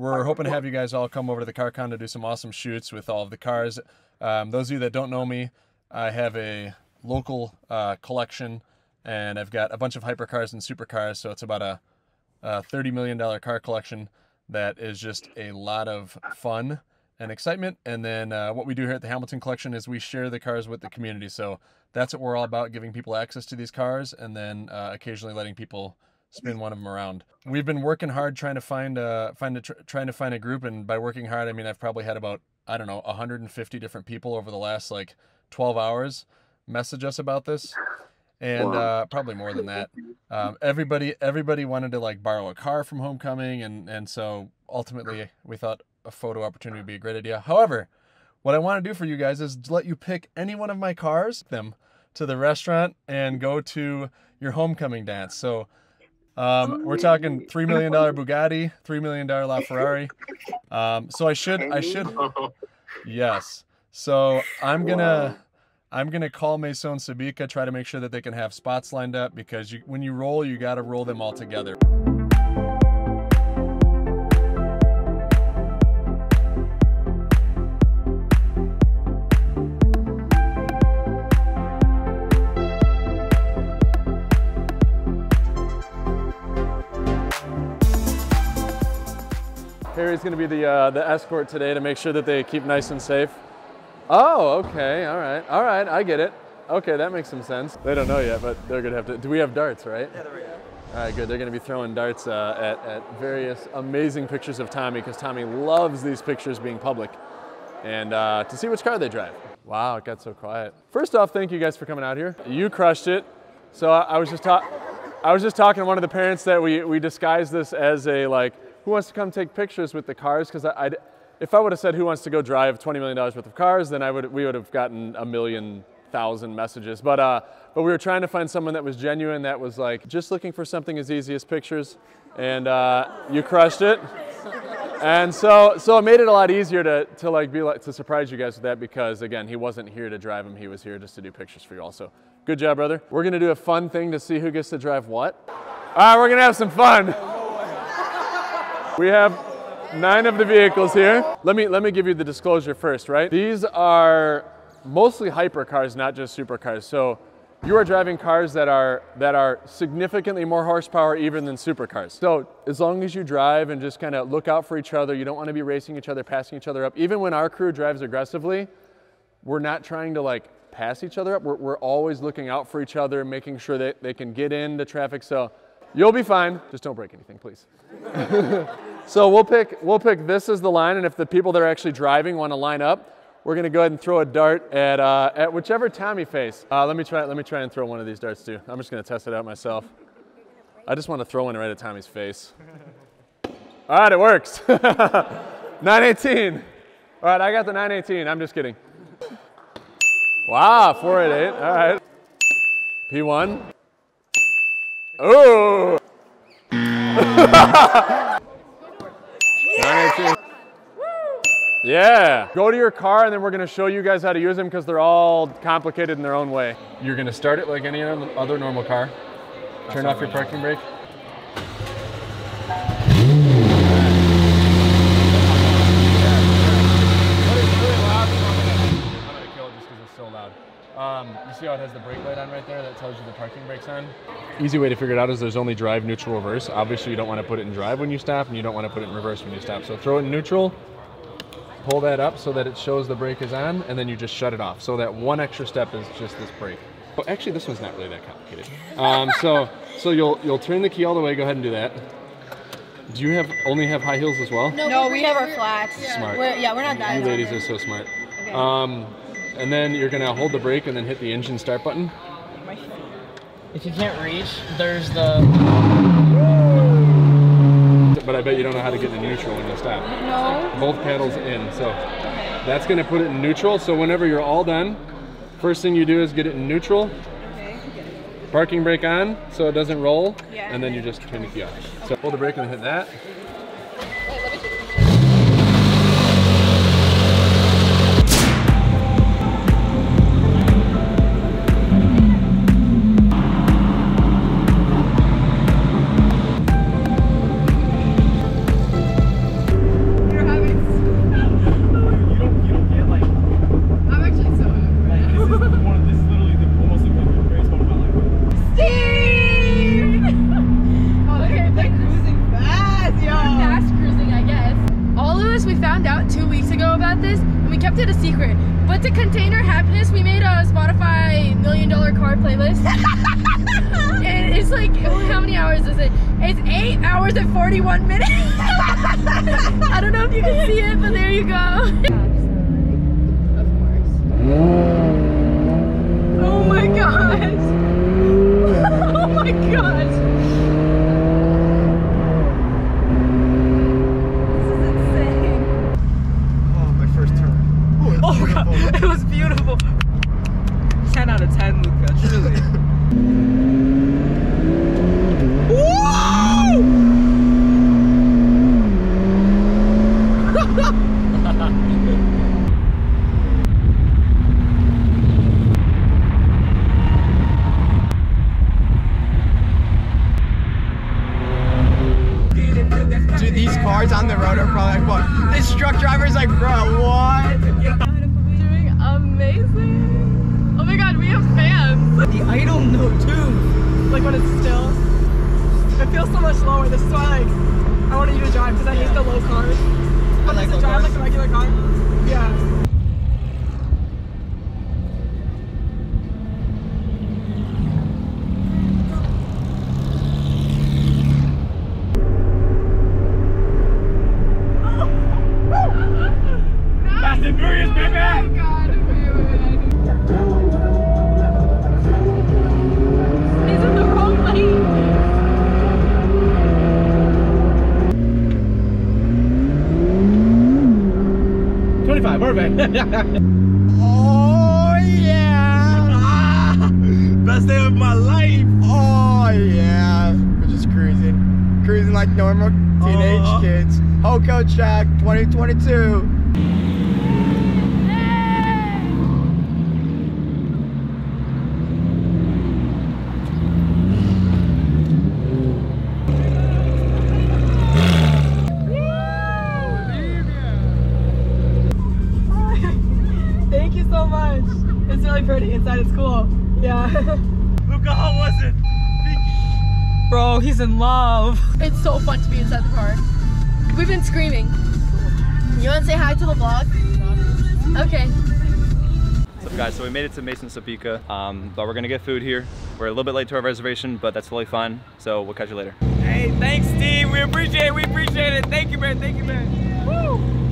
We're hoping to have you guys all come over to the CarCon to do some awesome shoots with all of the cars. Those of you that don't know me, I have a local collection, and I've got a bunch of hypercars and supercars, so it's about a $30 million car collection that is just a lot of fun and excitement. And then what we do here at the Hamilton Collection is we share the cars with the community. So that's what we're all about, giving people access to these cars and then occasionally letting people spin one of them around. We've been working hard trying to find a group, and by working hard, I mean I've probably had about, I don't know, 150 different people over the last like 12 hours message us about this, and probably more than that. Everybody wanted to like borrow a car from homecoming, and so ultimately we thought a photo opportunity would be a great idea. However, what I want to do for you guys is let you pick any one of my cars, them to the restaurant, and go to your homecoming dance. So we're talking $3 million Bugatti, $3 million LaFerrari. So I should, yes. So I'm going to call Maison Sabica, try to make sure that they can have spots lined up, because when you roll, you got to roll them all together. Harry's going to be the escort today to make sure that they keep nice and safe. Oh, okay, all right, I get it. Okay, that makes some sense. They don't know yet, but they're going to have to. Do we have darts, right? Yeah, there we go. All right, good. They're going to be throwing darts at various amazing pictures of Tommy, because Tommy loves these pictures being public, and to see which car they drive. Wow, it got so quiet. First off, thank you guys for coming out here. You crushed it. So I was just talking to one of the parents that we disguised this as a like, who wants to come take pictures with the cars? Because if I would have said who wants to go drive $20 million worth of cars, then we would have gotten a thousand messages. But we were trying to find someone that was genuine, that was like just looking for something as easy as pictures, and you crushed it. And so it made it a lot easier to surprise you guys with that, because again, he wasn't here to drive him; he was here just to do pictures for you all. So good job, brother. We're gonna do a fun thing to see who gets to drive what. All right, we're gonna have some fun. We have 9 of the vehicles here. Let me give you the disclosure first, right? These are mostly hypercars, not just supercars. So you are driving cars that are significantly more horsepower even than supercars. So as long as you drive and just kind of look out for each other, you don't want to be racing each other, passing each other up. Even when our crew drives aggressively, we're not trying to like pass each other up. We're always looking out for each other, making sure that they can get into traffic. So you'll be fine. Just don't break anything, please. So we'll pick this as the line, and if the people that are actually driving want to line up, we're gonna go ahead and throw a dart at whichever Tommy face. Let me try and throw one of these darts too. I'm just gonna test it out myself. I just want to throw one right at Tommy's face. All right, it works. 918. All right, I got the 918. I'm just kidding. Wow, 488. All right. P1. Oh! 918. Yeah! Go to your car, and then we're gonna show you guys how to use them, because they're all complicated in their own way. You're gonna start it like any other normal car. Turn off your parking brake. You see how it has the brake light on right there? That tells you the parking brake's on. Easy way to figure it out is there's only drive, neutral, reverse. Obviously, you don't want to put it in drive when you stop, and you don't want to put it in reverse when you stop. So throw it in neutral, pull that up so that it shows the brake is on, and then you just shut it off. So that one extra step is just this brake. But actually, this one's not really that complicated. So you'll turn the key all the way. Go ahead and do that. Do you only have high heels as well? No, we have our flats. Yeah. Smart. We're not that. You ladies are so smart. Okay. And then you're gonna hold the brake and then hit the engine start button. If you can't reach, there's the... But I bet you don't know how to get in neutral when you stop. No. Both pedals in, so that's gonna put it in neutral. So whenever you're all done, first thing you do is get it in neutral. Okay. Parking brake on, so it doesn't roll. Yeah. And then you just turn the key off. Okay. So hold the brake and hit that. kept it a secret. But to contain our happiness, we made a Spotify $1 million car playlist. And it's like, how many hours is it? It's 8 hours and 41 minutes. I don't know if you can see it, but there you go. Of course. Oh my gosh. Oh my gosh. Oh god, it was beautiful. 10 out of 10, Luca, truly. Dude, these cars on the road are probably like, what? This truck driver's like, bro, what? Amazing. Oh my god, we have fans. The idol note too. Like when it's still. It feels so much lower. This is why like I wanted you to drive because I hate the low cars. But I like to drive like a regular car. Yeah. Oh yeah! Ah, best day of my life! Oh yeah! We're just cruising. Cruising like normal teenage kids. Hoco Track 2022. Inside it's cool. Yeah. Luca, how was it? Bro, he's in love. It's so fun to be inside the car. We've been screaming. You want to say hi to the vlog? Okay. What's up, guys? So we made it to Maison Sabica, but we're gonna get food here. We're a little bit late to our reservation, but that's totally fine. So we'll catch you later. Hey, thanks, team. We appreciate it. Thank you, man. Woo!